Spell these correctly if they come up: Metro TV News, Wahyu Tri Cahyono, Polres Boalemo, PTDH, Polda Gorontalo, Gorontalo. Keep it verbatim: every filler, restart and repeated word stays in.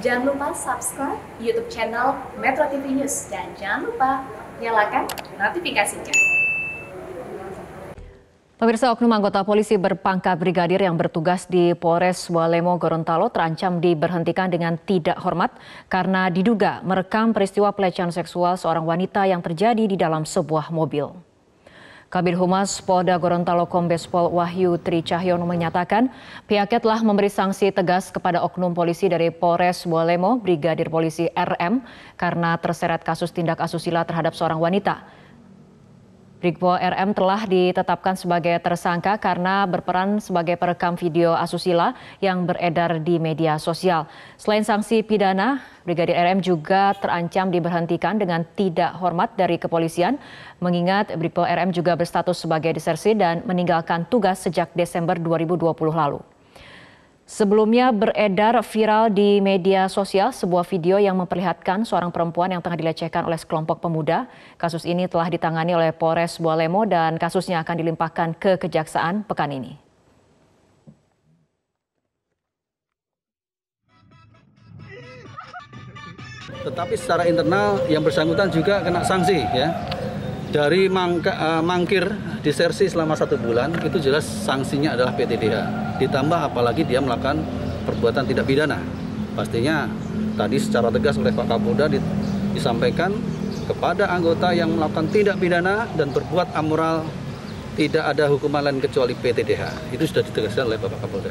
Jangan lupa subscribe YouTube channel Metro T V News dan jangan lupa nyalakan notifikasinya. Pemirsa, oknum anggota polisi berpangkat brigadir yang bertugas di Polres Boalemo, Gorontalo terancam diberhentikan dengan tidak hormat karena diduga merekam peristiwa pelecehan seksual seorang wanita yang terjadi di dalam sebuah mobil. Kabid Humas Polda Gorontalo Kombes Pol Wahyu Tri Cahyono menyatakan pihaknya telah memberi sanksi tegas kepada oknum polisi dari Polres Boalemo, Brigadir Polisi R M, karena terseret kasus tindak asusila terhadap seorang wanita. Brigpol R M telah ditetapkan sebagai tersangka karena berperan sebagai perekam video asusila yang beredar di media sosial. Selain sanksi pidana, Brigadir R M juga terancam diberhentikan dengan tidak hormat dari kepolisian, mengingat Brigpol R M juga berstatus sebagai disersi dan meninggalkan tugas sejak Desember dua ribu dua puluh lalu. Sebelumnya beredar viral di media sosial sebuah video yang memperlihatkan seorang perempuan yang tengah dilecehkan oleh sekelompok pemuda. Kasus ini telah ditangani oleh Polres Boalemo dan kasusnya akan dilimpahkan ke kejaksaan pekan ini. Tetapi secara internal yang bersangkutan juga kena sanksi ya. Dari mangka, mangkir disersi selama satu bulan, itu jelas sanksinya adalah P T D H. Ditambah apalagi dia melakukan perbuatan tidak pidana. Pastinya tadi secara tegas oleh Pak Kapolda disampaikan kepada anggota yang melakukan tidak pidana dan berbuat amoral tidak ada hukuman lain kecuali P T D H. Itu sudah ditegaskan oleh Bapak Kapolda.